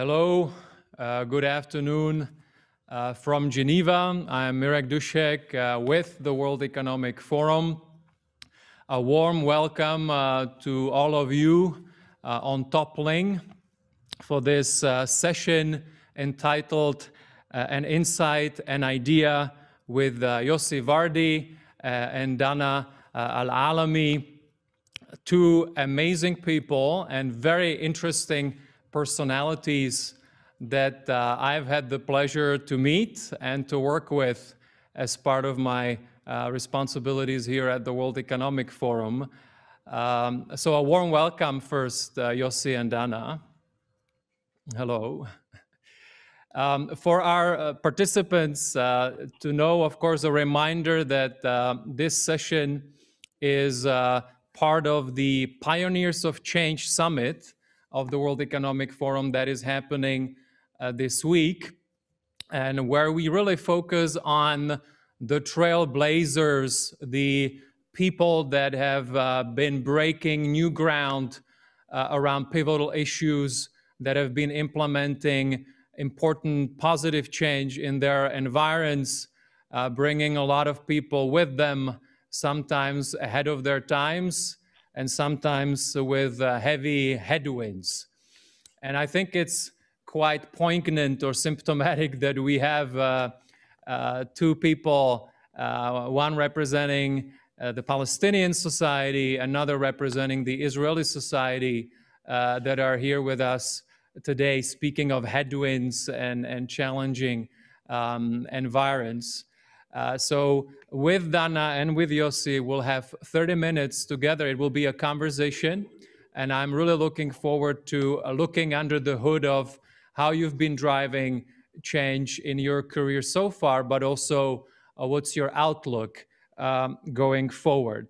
Hello, good afternoon from Geneva. I'm Mirek Dušek with the World Economic Forum. A warm welcome to all of you on Toppling for this session entitled An Insight, an Idea with Yossi Vardi and Dana Al-Alami, two amazing people and very interesting personalities that I've had the pleasure to meet and to work with as part of my responsibilities here at the World Economic Forum. So a warm welcome first, Yossi and Dana. Hello. For our participants to know, of course, a reminder that this session is part of the Pioneers of Change Summit of the World Economic Forum that is happening this week, and where we really focus on the trailblazers, the people that have been breaking new ground around pivotal issues, that have been implementing important positive change in their environments, bringing a lot of people with them, sometimes ahead of their times, and sometimes with heavy headwinds. And I think it's quite poignant or symptomatic that we have two people, one representing the Palestinian society, another representing the Israeli society, that are here with us today, speaking of headwinds and challenging environments. So with Dana and with Yossi, we'll have 30 minutes together. It will be a conversation, and I'm really looking forward to looking under the hood of how you've been driving change in your career so far, but also what's your outlook going forward.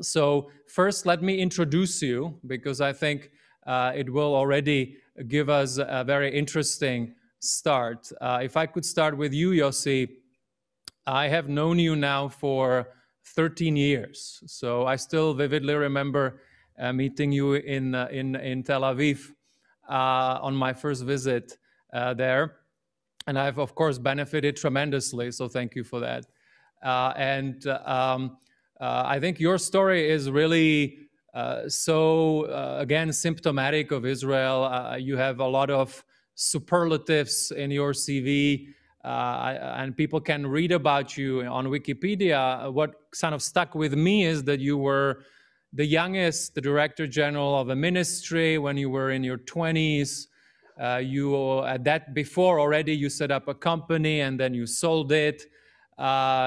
So first, let me introduce you, because I think it will already give us a very interesting start. If I could start with you, Yossi, I have known you now for 13 years, so I still vividly remember meeting you in Tel Aviv on my first visit there, and I've of course benefited tremendously, so thank you for that. I think your story is really again, symptomatic of Israel. You have a lot of superlatives in your CV. And people can read about you on Wikipedia. What kind of stuck with me is that you were the youngest director general of a ministry when you were in your 20s. Before already you set up a company and then you sold it.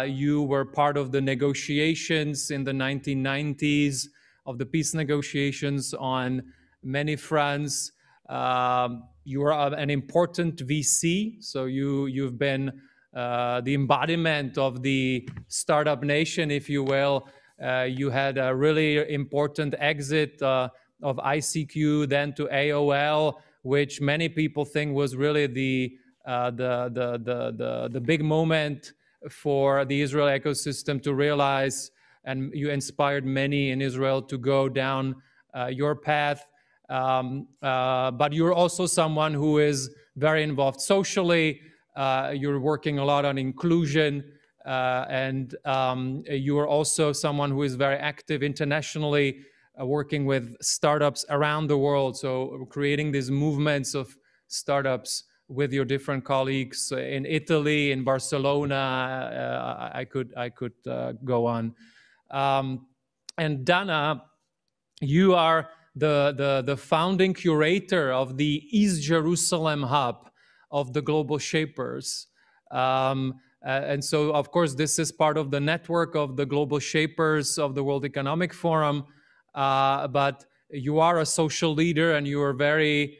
You were part of the negotiations in the 1990s, of the peace negotiations on many fronts. You are an important VC, so you've been the embodiment of the startup nation, if you will. You had a really important exit of ICQ, then to AOL, which many people think was really the big moment for the Israel ecosystem to realize, and you inspired many in Israel to go down your path. But you're also someone who is very involved socially. You're working a lot on inclusion, and you are also someone who is very active internationally, working with startups around the world, so creating these movements of startups with your different colleagues in Italy, in Barcelona. I could go on. And Dana, you are the founding curator of the East Jerusalem Hub of the Global Shapers. And so, of course, this is part of the network of the Global Shapers of the World Economic Forum. But you are a social leader, and you are very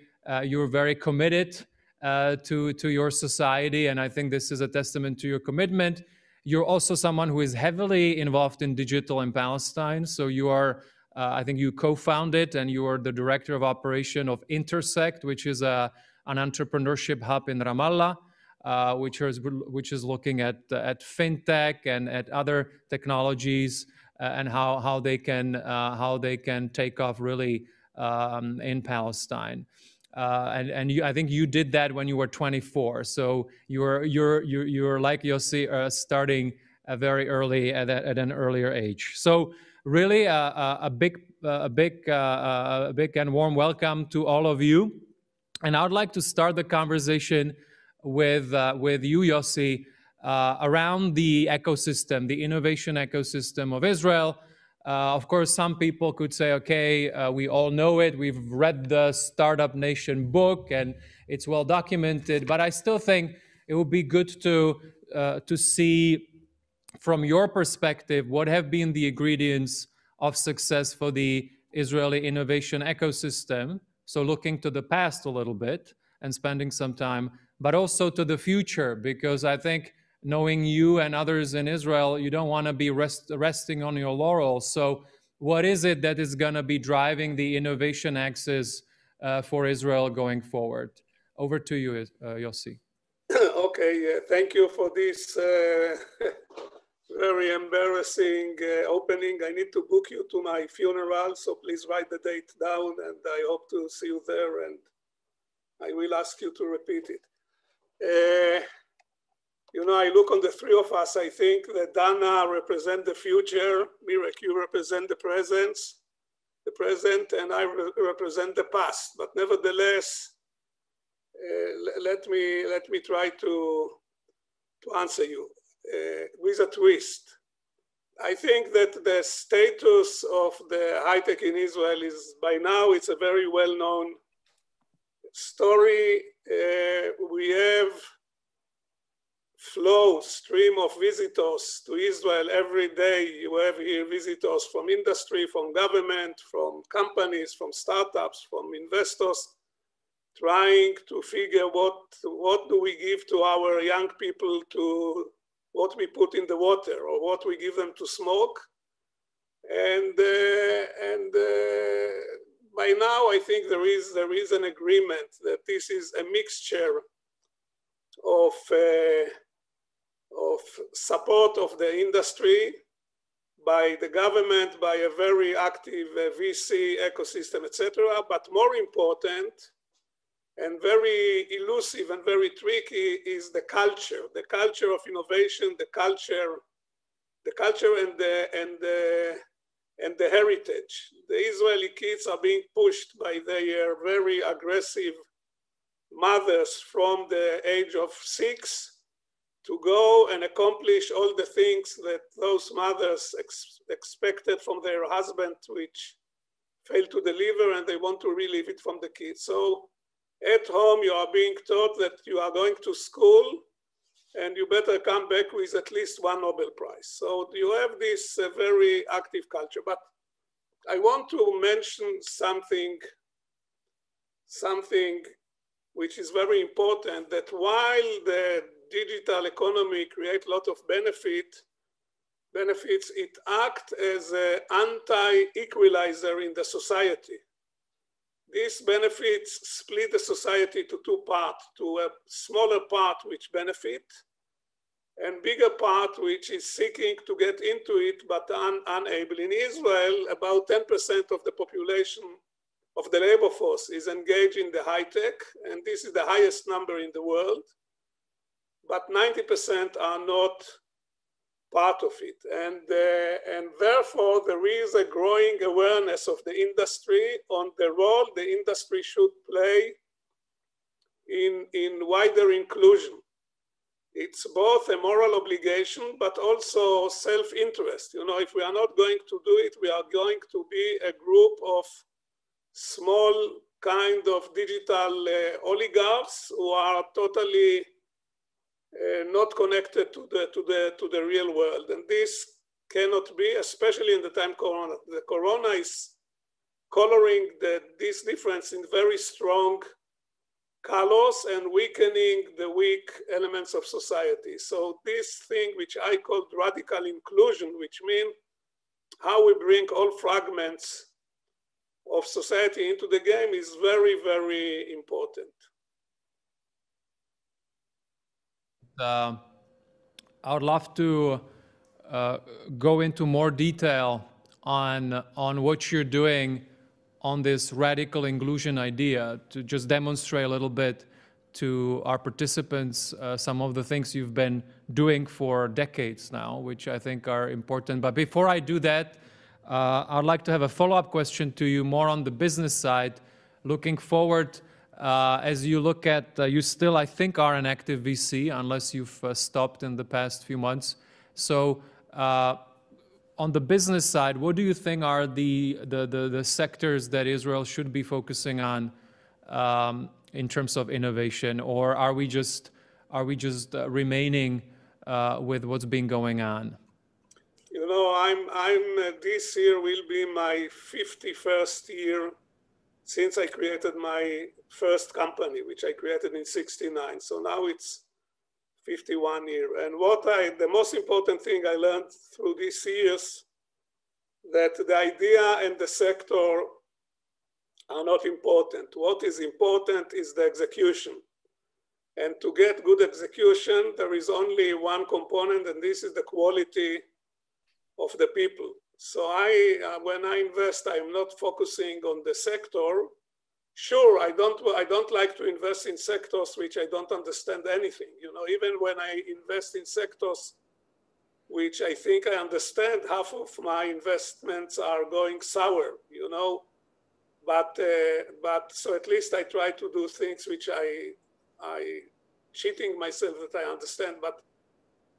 committed to your society. And I think this is a testament to your commitment. You're also someone who is heavily involved in digital in Palestine. So you are, I think you co-founded and you are the director of operation of Intersect, which is an entrepreneurship hub in Ramallah, which is looking at fintech and at other technologies, and how they can take off really in Palestine. And I think you did that when you were 24. So you're like Yossi, starting very early at an earlier age. So really a big and warm welcome to all of you. And I would like to start the conversation with you, Yossi, around the ecosystem, the innovation ecosystem of Israel. Of course, some people could say, okay, we all know it. We've read the Startup Nation book and it's well documented, but I still think it would be good to see from your perspective, what have been the ingredients of success for the Israeli innovation ecosystem? So looking to the past a little bit and spending some time, but also to the future, because I think knowing you and others in Israel, you don't want to be resting on your laurels. So what is it that is going to be driving the innovation axis for Israel going forward? Over to you, Yossi. Okay, thank you for this very embarrassing opening. I need to book you to my funeral, so please write the date down, and I hope to see you there, and I will ask you to repeat it. You know, I look on the three of us, I think that Dana represents the future, Mirek, you represent the present, and I represent the past. But nevertheless, let me try to answer you with a twist. I think that the status of the high-tech in Israel is, by now, it's a very well-known story. We have stream of visitors to Israel every day. You have here visitors from industry, from government, from companies, from startups, from investors, trying to figure what do we give to our young people, to what we put in the water or what we give them to smoke. And by now, I think there is an agreement that this is a mixture of support of the industry by the government, by a very active VC ecosystem, etc. But more important and very elusive and very tricky is the culture of innovation, the culture and the heritage. The Israeli kids are being pushed by their very aggressive mothers from the age of 6 to go and accomplish all the things that those mothers expected from their husband, which failed to deliver, and they want to relieve it from the kids. So at home, you are being taught that you are going to school and you better come back with at least one Nobel Prize. So you have this very active culture. But I want to mention something which is very important, that while the digital economy creates a lot of benefits, it acts as an anti-equalizer in the society. These benefits split the society to two parts, to a smaller part which benefits, and bigger part which is seeking to get into it but unable. In Israel, about 10% of the population of the labor force is engaged in the high tech, and this is the highest number in the world, but 90% are not part of it. And therefore, there is a growing awareness of the industry on the role the industry should play in wider inclusion. It's both a moral obligation, but also self-interest. You know, if we are not going to do it, we are going to be a group of small kind of digital oligarchs who are totally not connected to the real world, and this cannot be, especially in the time Corona. The Corona is coloring this difference in very strong colors and weakening the weak elements of society. So this thing which I called radical inclusion, which means how we bring all fragments of society into the game, is very, very important. I would love to go into more detail on what you're doing on this radical inclusion idea, to just demonstrate a little bit to our participants some of the things you've been doing for decades now, which I think are important. But before I do that, I'd like to have a follow-up question to you more on the business side. Looking forward, as you look at, you still, I think, are an active VC, unless you've stopped in the past few months. So on the business side, what do you think are the sectors that Israel should be focusing on in terms of innovation? Or are we just remaining with what's been going on? You know, I'm this year will be my 51st year since I created my first company, which I created in 1969. So now it's 51 years. And the most important thing I learned through these years, that the idea and the sector are not important. What is important is the execution. And to get good execution, there is only one component, and this is the quality of the people. So when I invest, I'm not focusing on the sector. Sure, I don't like to invest in sectors which I don't understand anything. You know, even when I invest in sectors which I think I understand, half of my investments are going sour, you know. But so at least I try to do things which I cheating myself that I understand. But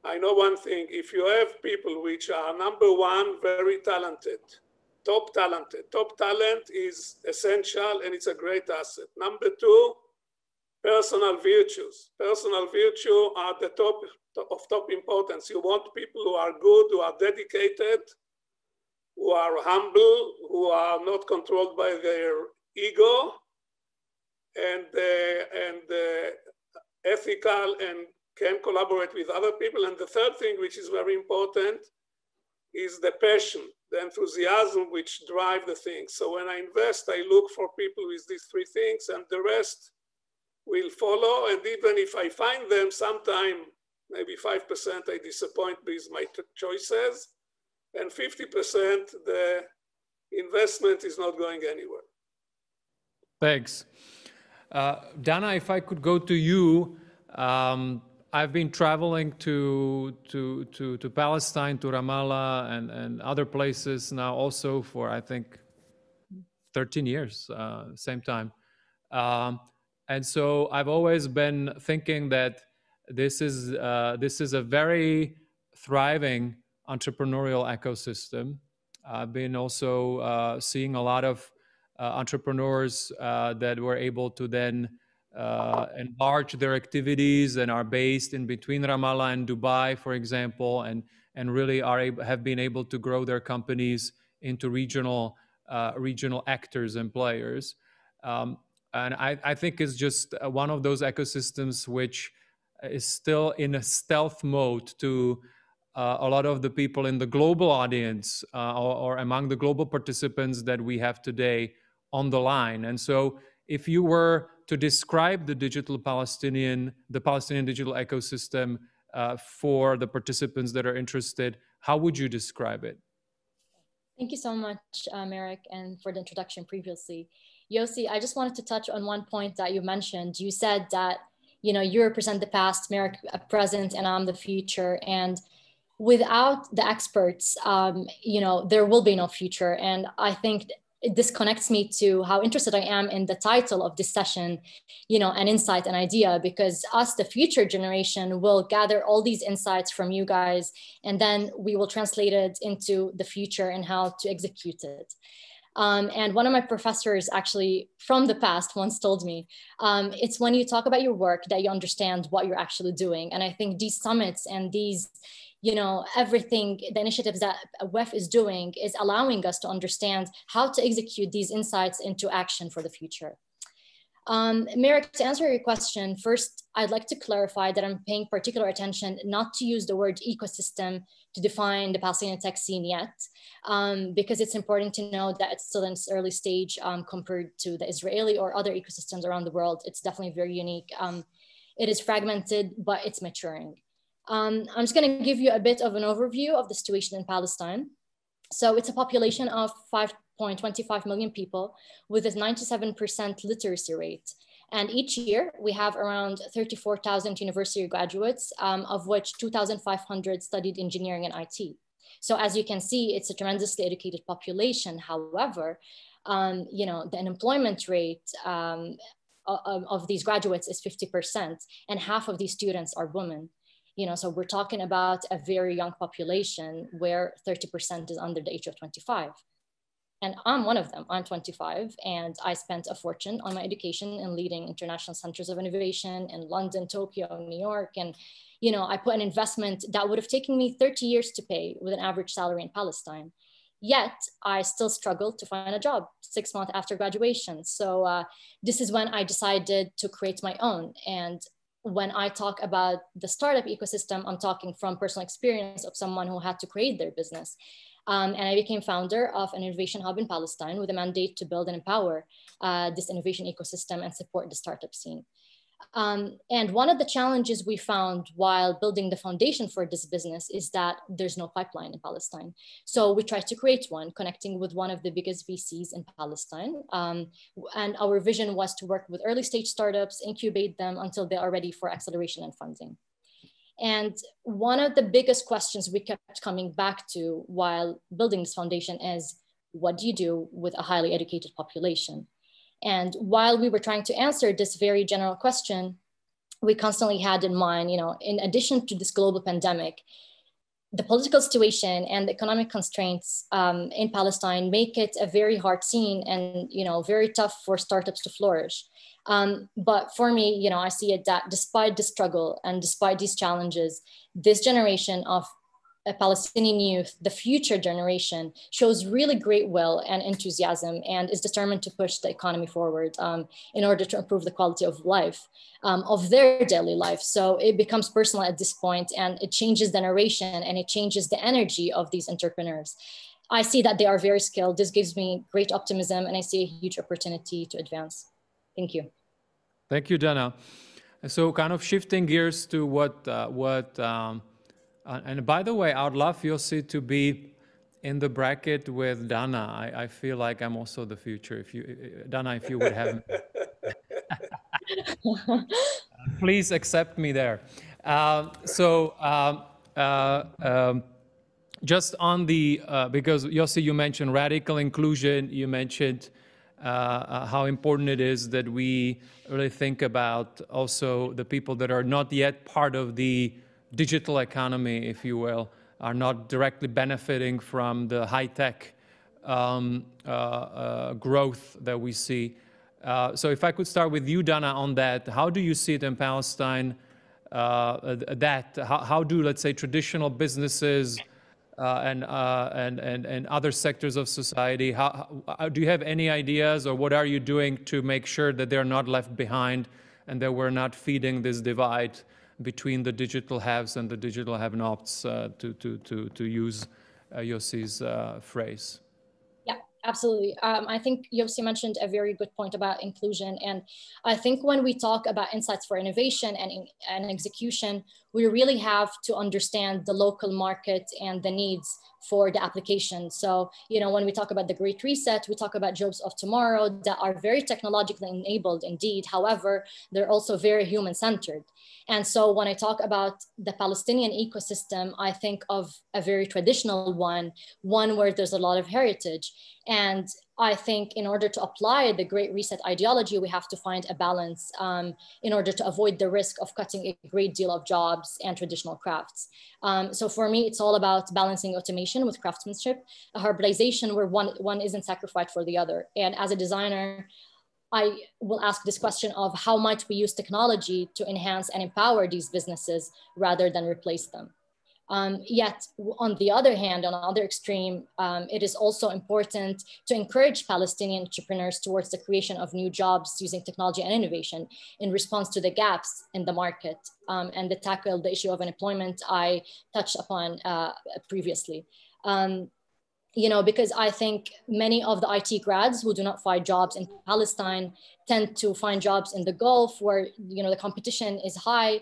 I know one thing: if you have people which are number one, very talented, top talent is essential and it's a great asset. Number two, personal virtues. Personal virtue are the top importance. You want people who are good, who are dedicated, who are humble, who are not controlled by their ego, and ethical, and can collaborate with other people. And the third thing, which is very important, is the passion, the enthusiasm which drive the things. So when I invest, I look for people with these three things, and the rest will follow. And even if I find them, sometime maybe 5% I disappoint with my choices, and 50% the investment is not going anywhere. Thanks. Dana, if I could go to you. I've been traveling to Palestine, to Ramallah, and other places now also for, I think, 13 years, same time. And so I've always been thinking that this is a very thriving entrepreneurial ecosystem. I've been also seeing a lot of entrepreneurs that were able to then enlarge their activities and are based in between Ramallah and Dubai, for example, and really have been able to grow their companies into regional actors and players. And I think it's just one of those ecosystems which is still in a stealth mode to a lot of the people in the global audience or among the global participants that we have today on the line. And so if you were to describe the Palestinian digital ecosystem for the participants that are interested, how would you describe it? Thank you so much, Mirek, and for the introduction previously. Yossi, I just wanted to touch on one point that you mentioned. You said that, you know, you represent the past, Mirek present, and I'm the future. And without the experts, you know, there will be no future. And I think this connects me to how interested I am in the title of this session, you know, an insight, an idea, because us, the future generation, will gather all these insights from you guys, and then we will translate it into the future and how to execute it. And one of my professors actually from the past once told me, it's when you talk about your work that you understand what you're actually doing. And I think these summits and these, you know, everything, the initiatives that WEF is doing is allowing us to understand how to execute these insights into action for the future. Mirek, to answer your question, first, I'd like to clarify that I'm paying particular attention not to use the word ecosystem to define the Palestinian tech scene yet, because it's important to know that it's still in its early stage compared to the Israeli or other ecosystems around the world. It's definitely very unique. It is fragmented, but it's maturing. I'm just going to give you a bit of an overview of the situation in Palestine. So it's a population of 5 1.25 million people with a 97% literacy rate. And each year we have around 34,000 university graduates, of which 2,500 studied engineering and IT. So as you can see, it's a tremendously educated population. However, you know, the unemployment rate of these graduates is 50%, and half of these students are women. You know, so we're talking about a very young population where 30% is under the age of 25. And I'm one of them. I'm 25, and I spent a fortune on my education in leading international centers of innovation in London, Tokyo, New York. And, you know, I put an investment that would have taken me 30 years to pay with an average salary in Palestine. Yet I still struggled to find a job 6 months after graduation. So this is when I decided to create my own. And when I talk about the startup ecosystem, I'm talking from personal experience of someone who had to create their business. And I became founder of an innovation hub in Palestine with a mandate to build and empower this innovation ecosystem and support the startup scene. And one of the challenges we found while building the foundation for this business is that there's no pipeline in Palestine. So we tried to create one, connecting with one of the biggest VCs in Palestine. And our vision was to work with early stage startups, incubate them until they are ready for acceleration and funding. And one of the biggest questions we kept coming back to while building this foundation is, what do you do with a highly educated population? And while we were trying to answer this very general question, we constantly had in mind, you know, in addition to this global pandemic, the political situation and the economic constraints in Palestine make it a very hard scene and, you know, very tough for startups to flourish. But for me, you know, I see it that despite the struggle and despite these challenges, this generation of Palestinian youth, the future generation, shows really great will and enthusiasm and is determined to push the economy forward in order to improve the quality of life, of their daily life. So it becomes personal at this point, and it changes the narration and it changes the energy of these entrepreneurs. I see that they are very skilled. This gives me great optimism, and I see a huge opportunity to advance. Thank you. Thank you, Dana. So kind of shifting gears to and by the way, I would love Yossi to be in the bracket with Dana. I feel like I'm also the future. If you, Dana, if you would have me. Please accept me there. Just on the, because Yossi, you mentioned radical inclusion, you mentioned how important it is that we really think about also the people that are not yet part of the digital economy, if you will, are not directly benefiting from the high-tech growth that we see. So if I could start with you, Dana, on that, how do you see it in Palestine? How do, let's say, traditional businesses and other sectors of society, how do you have any ideas, or what are you doing to make sure that they're not left behind and that we're not feeding this divide between the digital haves and the digital have-nots, to use Yossi's phrase? Yeah, absolutely. I think Yossi mentioned a very good point about inclusion. And I think when we talk about insights for innovation and execution, we really have to understand the local market and the needs for the application. So, you know, when we talk about the Great Reset, we talk about jobs of tomorrow that are very technologically enabled indeed. However, they're also very human-centered. And so when I talk about the Palestinian ecosystem, I think of a very traditional one, one where there's a lot of heritage. And I think in order to apply the Great Reset ideology, we have to find a balance in order to avoid the risk of cutting a great deal of jobs and traditional crafts. So for me, it's all about balancing automation with craftsmanship, a hybridization where one isn't sacrificed for the other. And as a designer, I will ask this question of how might we use technology to enhance and empower these businesses rather than replace them. Yet, on the other hand, on the other extreme, it is also important to encourage Palestinian entrepreneurs towards the creation of new jobs using technology and innovation in response to the gaps in the market and to tackle the issue of unemployment I touched upon previously. You know, because I think many of the IT grads who do not find jobs in Palestine tend to find jobs in the Gulf where, you know, the competition is high,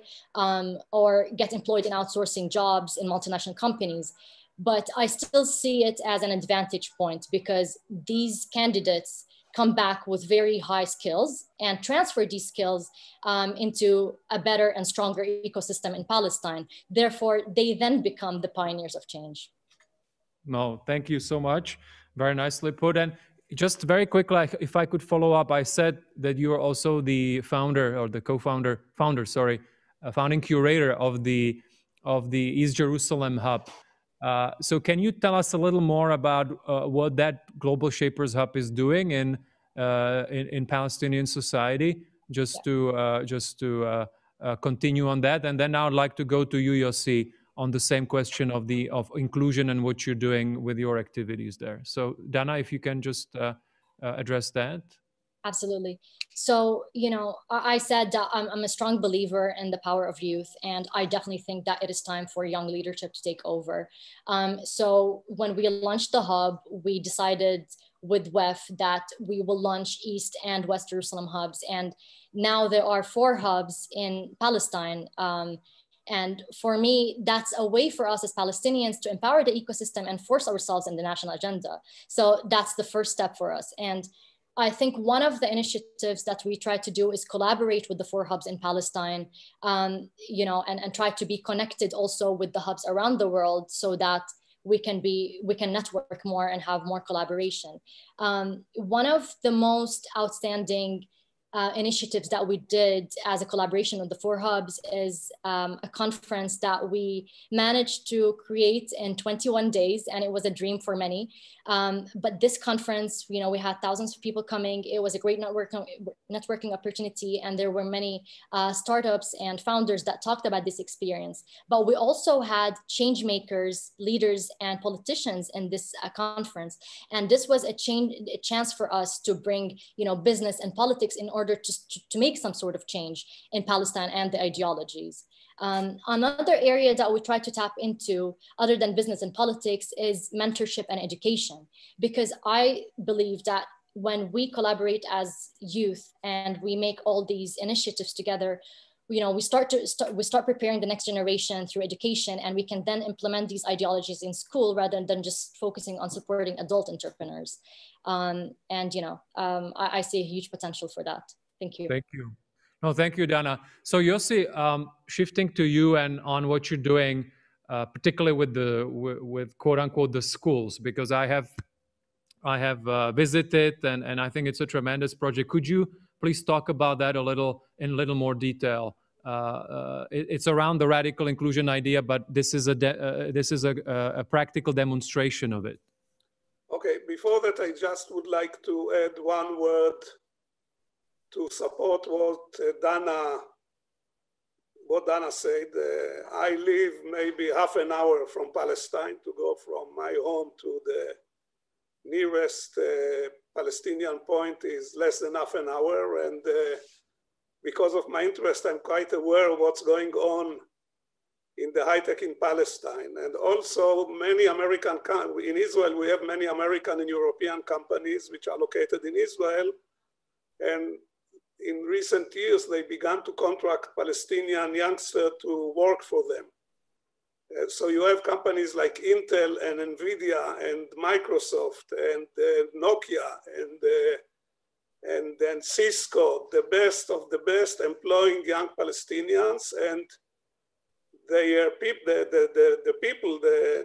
or get employed in outsourcing jobs in multinational companies. But I still see it as an advantage point because these candidates come back with very high skills and transfer these skills into a better and stronger ecosystem in Palestine. Therefore, they then become the pioneers of change. No, thank you so much. Very nicely put. And just very quickly, if I could follow up, I said that you are also the founder or the founding curator of the East Jerusalem Hub. So can you tell us a little more about what that Global Shapers Hub is doing in Palestinian society, just to continue on that? And then I would like to go to you, Yossi, on the same question of inclusion and what you're doing with your activities there. So Dana, if you can just address that. Absolutely. So, you know, I said that I'm a strong believer in the power of youth, and I definitely think that it is time for young leadership to take over. So when we launched the hub, we decided with WEF that we will launch East and West Jerusalem hubs. And now there are 4 hubs in Palestine. And for me, that's a way for us as Palestinians to empower the ecosystem and force ourselves in the national agenda. So that's the first step for us. And I think one of the initiatives that we try to do is collaborate with the 4 hubs in Palestine, you know, and try to be connected also with the hubs around the world so that we can network more and have more collaboration. One of the most outstanding initiatives that we did as a collaboration with the 4 hubs is a conference that we managed to create in 21 days, and it was a dream for many. But this conference, you know, we had thousands of people coming. It was a great networking opportunity, and there were many startups and founders that talked about this experience. But we also had change makers, leaders, and politicians in this conference, and this was a chance for us to bring, you know, business and politics in order to make some sort of change in Palestine and the ideologies. Another area that we try to tap into, other than business and politics, is mentorship and education, because I believe that when we collaborate as youth and we make all these initiatives together, you know, we start preparing the next generation through education, and we can then implement these ideologies in school rather than just focusing on supporting adult entrepreneurs. And, you know, I see a huge potential for that. Thank you. Thank you. No, thank you, Dana. So Yossi, shifting to you and on what you're doing, particularly with quote unquote the schools, because I have visited and I think it's a tremendous project. Could you please talk about that in a little more detail? It's around the radical inclusion idea, but this is a practical demonstration of it. Okay, before that, I just would like to add one word to support what Dana said. I live maybe half an hour from Palestine to go from my home to the nearest Palestinian point is less than half an hour. And because of my interest, I'm quite aware of what's going on in the high tech in Palestine. And also many American, in Israel, we have many American and European companies which are located in Israel. And in recent years, they began to contract Palestinian youngsters to work for them. And so you have companies like Intel and Nvidia and Microsoft and Nokia and then Cisco, the best of the best, employing young Palestinians. And the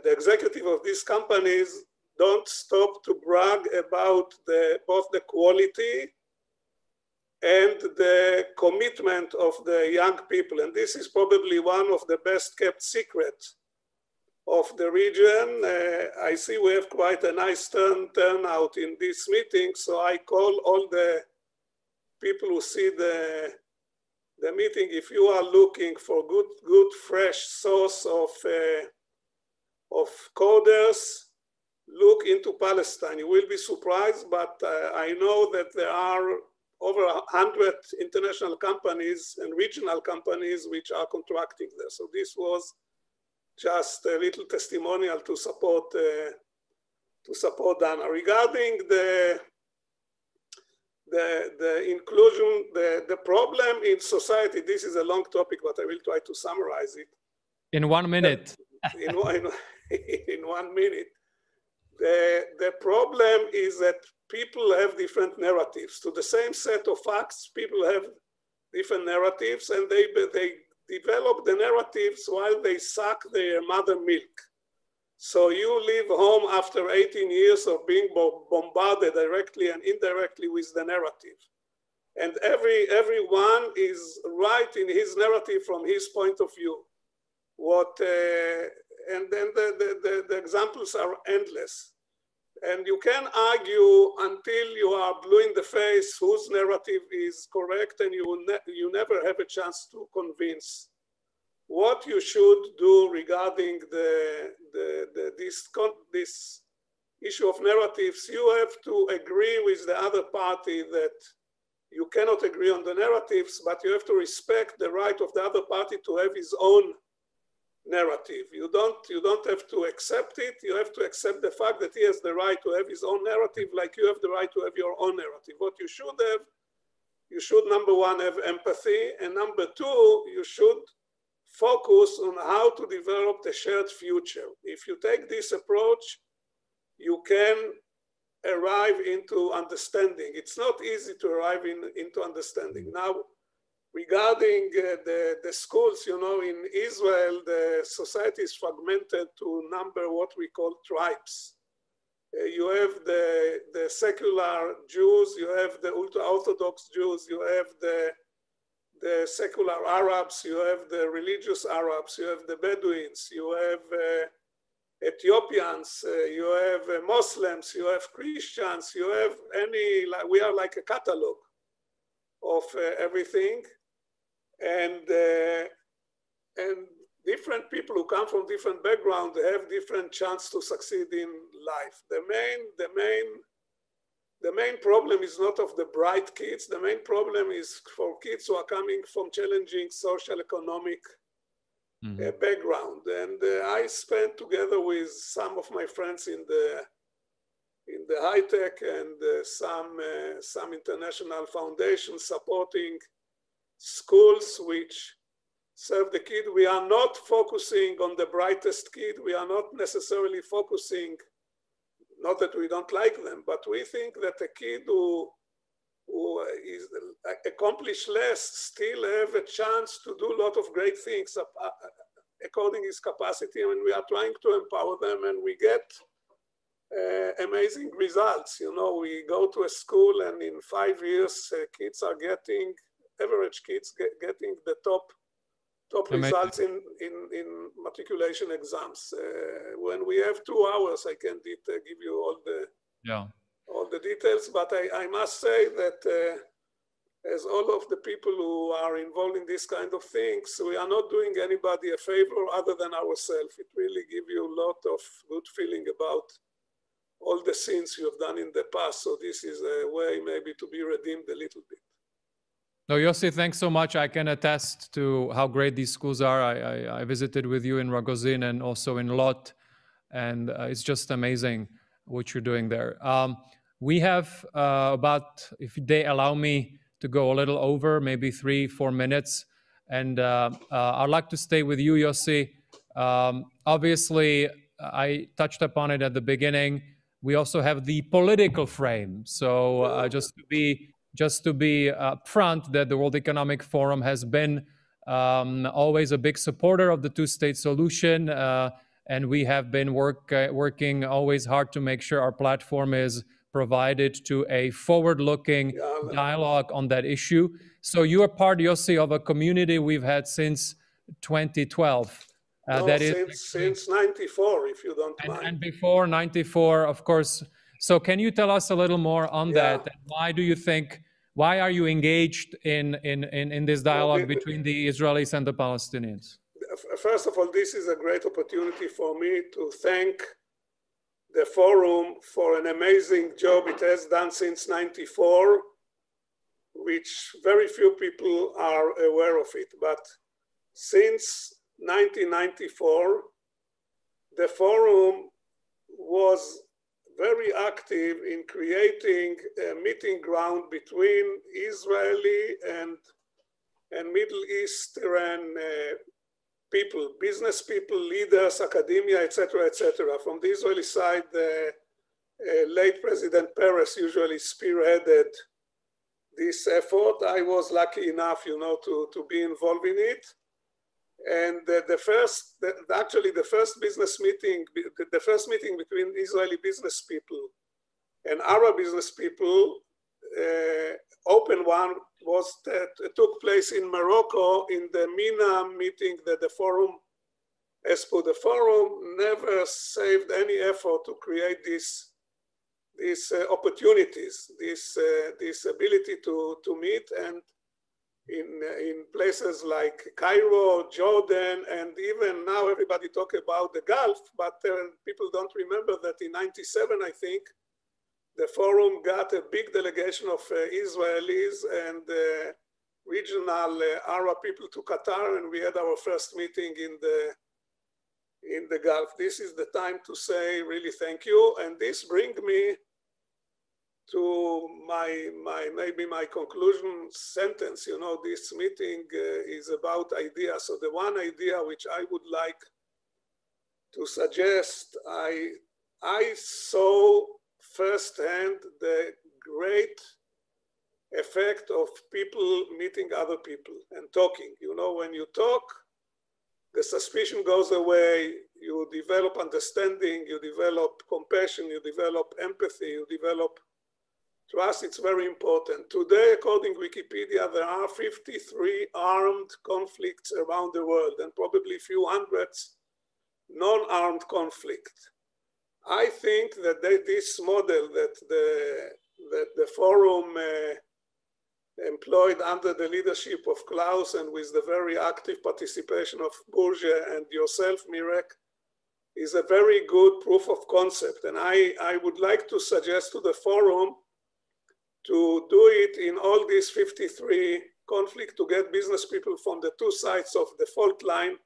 executive of these companies don't stop to brag about both the quality and the commitment of the young people. And this is probably one of the best kept secrets of the region. I see we have quite a nice turnout in this meeting. So I call all the people who see the meeting, if you are looking for good fresh source of coders, look into Palestine. You will be surprised, but I know that there are over 100 international companies and regional companies which are contracting there. So this was just a little testimonial to support Dana. Regarding the inclusion, the problem in society, this is a long topic, but I will try to summarize it. In 1 minute. in 1 minute. The problem is that people have different narratives. To the same set of facts, people have different narratives, and they develop the narratives while they suck their mother milk. So you leave home after 18 years of being bombarded directly and indirectly with the narrative. And everyone is right in his narrative from his point of view. And then the examples are endless. And you can argue until you are blue in the face whose narrative is correct, and you never have a chance to convince what you should do regarding this issue of narratives. You have to agree with the other party that you cannot agree on the narratives, but you have to respect the right of the other party to have his own narrative. You don't have to accept it. You have to accept the fact that he has the right to have his own narrative, like you have the right to have your own narrative. What you should have, you should, number one, have empathy, and number two, you should focus on how to develop the shared future. If you take this approach, you can arrive into understanding. It's not easy to arrive into understanding. Now, regarding the schools, you know, in Israel, the society is fragmented to number what we call tribes. You have the secular Jews, you have the ultra-Orthodox Jews, you have the secular Arabs, you have the religious Arabs, you have the Bedouins, you have Ethiopians, you have Muslims, you have Christians, you have we are like a catalog of everything. And different people who come from different backgrounds have different chance to succeed in life. The main problem is not of the bright kids. The main problem is for kids who are coming from challenging social economic background. And I spent together with some of my friends in the high tech and some international foundations supporting schools which serve the kid. We are not focusing on the brightest kid. We are not necessarily focusing, not that we don't like them, but we think that a kid who is accomplished less still have a chance to do a lot of great things according to his capacity, and we are trying to empower them, and we get amazing results. You know, we go to a school, and in 5 years, kids are getting, average kids getting the top results in matriculation exams. When we have 2 hours, I can give you all the details, but I must say that as all of the people who are involved in these kind of things, we are not doing anybody a favor other than ourselves. It really gives you a lot of good feeling about all the sins you have done in the past. So this is a way maybe to be redeemed a little bit. No, Yossi, thanks so much. I can attest to how great these schools are. I visited with you in Ragozin and also in Lot, and it's just amazing what you're doing there. We have about, if they allow me to go a little over, maybe 3-4 minutes. And I'd like to stay with you, Yossi. Obviously, I touched upon it at the beginning. We also have the political frame. So just to be upfront, that the World Economic Forum has been always a big supporter of the two-state solution. And we have been working always hard to make sure our platform is provided to a forward-looking dialogue on that issue. So you are part, Yossi, of a community we've had since 2012. Since 94, if you don't mind. And before 94, of course. So can you tell us a little more on that? And why do you think, why are you engaged in this dialogue between the Israelis and the Palestinians? First of all, this is a great opportunity for me to thank the forum for an amazing job it has done since 94, which very few people are aware of it. But since 1994, the forum was very active in creating a meeting ground between Israeli and Middle Eastern people, business people, leaders, academia, etc., etc. From the Israeli side, the late President Peres usually spearheaded this effort. I was lucky enough, you know, to be involved in it. And the first meeting between Israeli business people and Arab business people, open one, was that took place in Morocco in the MENA meeting that the forum, as for the forum, never saved any effort to create these opportunities, this ability to meet, and in places like Cairo, Jordan, and even now everybody talk about the Gulf, but people don't remember that in 1997, I think, the forum got a big delegation of Israelis and regional Arab people to Qatar, and we had our first meeting in the Gulf. This is the time to say really thank you, and this brings me to my conclusion sentence. You know, this meeting is about ideas. So the one idea which I would like to suggest, I saw firsthand the great effect of people meeting other people and talking. You know, when you talk, the suspicion goes away, you develop understanding, you develop compassion, you develop empathy, you develop trust. It's very important. Today, according to Wikipedia, there are 53 armed conflicts around the world and probably a few hundreds non-armed conflicts. I think that this model that the forum employed under the leadership of Klaus and with the very active participation of Børge and yourself, Mirek, is a very good proof of concept. And I would like to suggest to the forum to do it in all these 53 conflicts, to get business people from the two sides of the fault line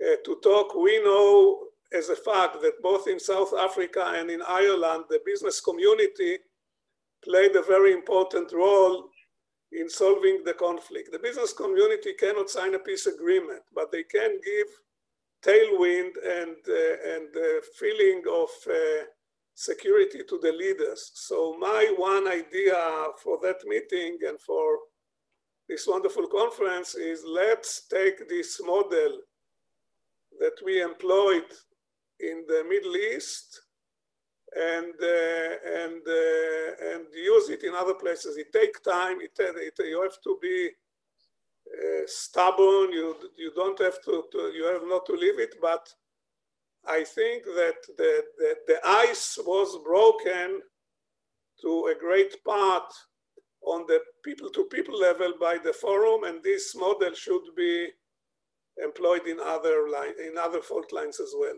to talk. We know as a fact that both in South Africa and in Ireland, the business community played a very important role in solving the conflict. The business community cannot sign a peace agreement, but they can give tailwind and feeling of security to the leaders. So my one idea for that meeting and for this wonderful conference is, let's take this model that we employed in the Middle East and use it in other places. It takes time. You have to be stubborn. You don't have you have not to leave it. But I think that the ice was broken to a great part on the people-to-people level by the forum, and this model should be employed in other fault lines as well.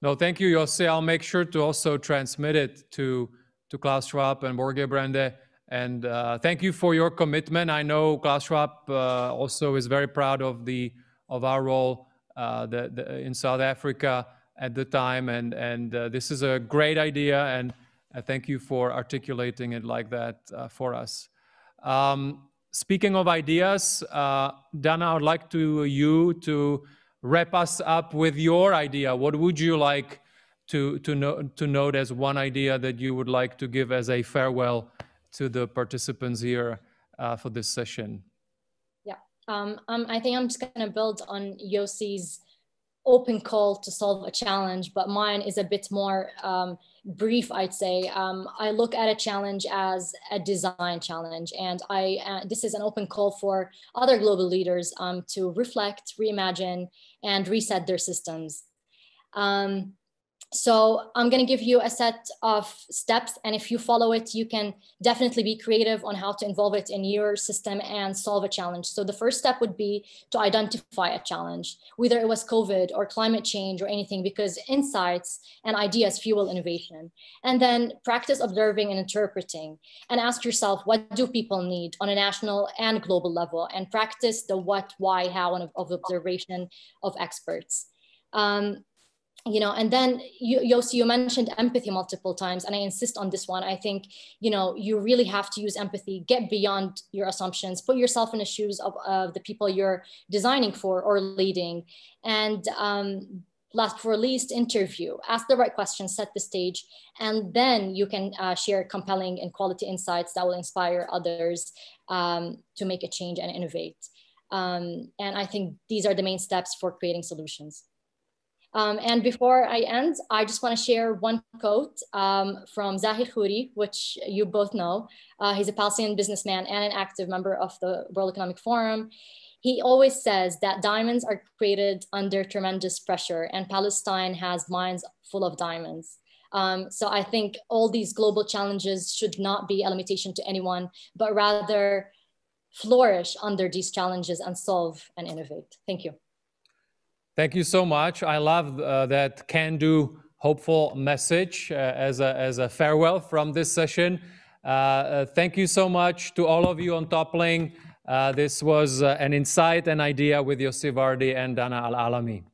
No, thank you, Yossi. I'll make sure to also transmit it to Klaus Schwab and Børge Brende. And thank you for your commitment. I know Klaus Schwab also is very proud of our role in South Africa at the time. And this is a great idea. And thank you for articulating it like that for us. Speaking of ideas, Dana, I'd like you to wrap us up with your idea. What would you like to note as one idea that you would like to give as a farewell to the participants here for this session? Yeah, I think I'm just going to build on Yossi's open call to solve a challenge, but mine is a bit more brief, I'd say. I look at a challenge as a design challenge, and this is an open call for other global leaders to reflect, reimagine, and reset their systems. So I'm going to give you a set of steps, and if you follow it, you can definitely be creative on how to involve it in your system and solve a challenge. So the first step would be to identify a challenge, whether it was COVID or climate change or anything, because insights and ideas fuel innovation. And then practice observing and interpreting, and ask yourself, what do people need on a national and global level? And practice the what, why, how, and of observation of experts. you know, and then Yossi, you mentioned empathy multiple times, and I insist on this one. I think, you know, you really have to use empathy, get beyond your assumptions, put yourself in the shoes of the people you're designing for or leading. And last but not least, interview, ask the right questions, set the stage, and then you can share compelling and quality insights that will inspire others to make a change and innovate. And I think these are the main steps for creating solutions. And before I end, I just want to share one quote from Zahi Khouri, which you both know. He's a Palestinian businessman and an active member of the World Economic Forum. He always says that diamonds are created under tremendous pressure, and Palestine has mines full of diamonds. So I think all these global challenges should not be a limitation to anyone, but rather flourish under these challenges and solve and innovate. Thank you. Thank you so much. I love that can-do, hopeful message as a farewell from this session. Thank you so much to all of you on Toppling. This was an insight and idea with Yossi Vardi and Dana Al-Alami.